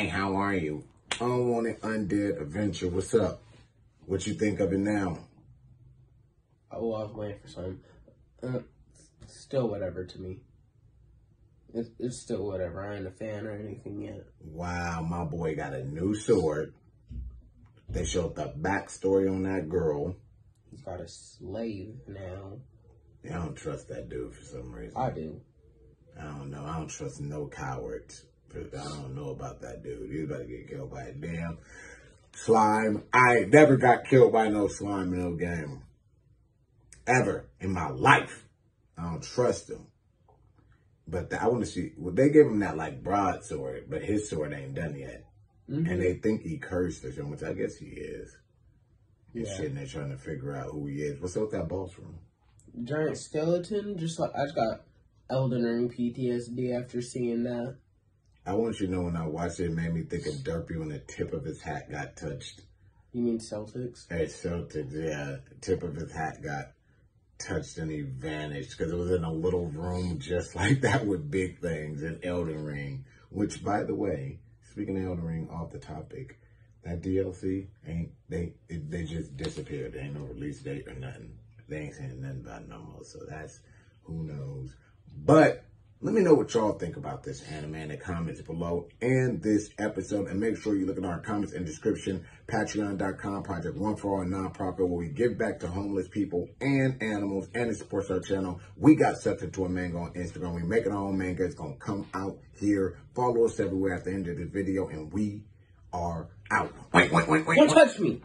Hi, how are you? Unwanted Undead Adventure, what's up? What you think of it now? Oh, I was waiting for something. Still whatever to me. It's still whatever. I ain't a fan or anything yet. Wow, my boy got a new sword. They showed the backstory on that girl. He's got a slave now. I don't trust that dude for some reason. I do. I don't know. I don't trust no cowards. I don't know about that dude. He's about to get killed by a damn slime. I never got killed by no slime in no game. Ever in my life. I don't trust him. But I want to see. Well, they gave him that, like, broadsword, but his sword ain't done yet. Mm-hmm. And they think he cursed or something, which I guess he is. Yeah. He's sitting there trying to figure out who he is. What's up with that boss room? Giant skeleton? Just like, I just got Elden Ring PTSD after seeing that. I want you to know when I watched it, it made me think of Derpy when the tip of his hat got touched. You mean Celtics? Hey, Celtics, yeah. The tip of his hat got touched and he vanished because it was in a little room just like that with big things in Elden Ring. Which, by the way, speaking of Elden Ring, off the topic, that DLC, they just disappeared. There ain't no release date or nothing. They ain't saying nothing about it no more, so that's, who knows. But let me know what y'all think about this anime in the comments below and this episode. And make sure you look at our comments and description. Patreon.com, Project One for All, nonprofit, where we give back to homeless people and animals. And it supports our channel. We got Substance to a Manga on Instagram. We making our own manga. It's going to come out here. Follow us everywhere at the end of this video. And we are out. Wait, wait, wait, wait. Don't touch me.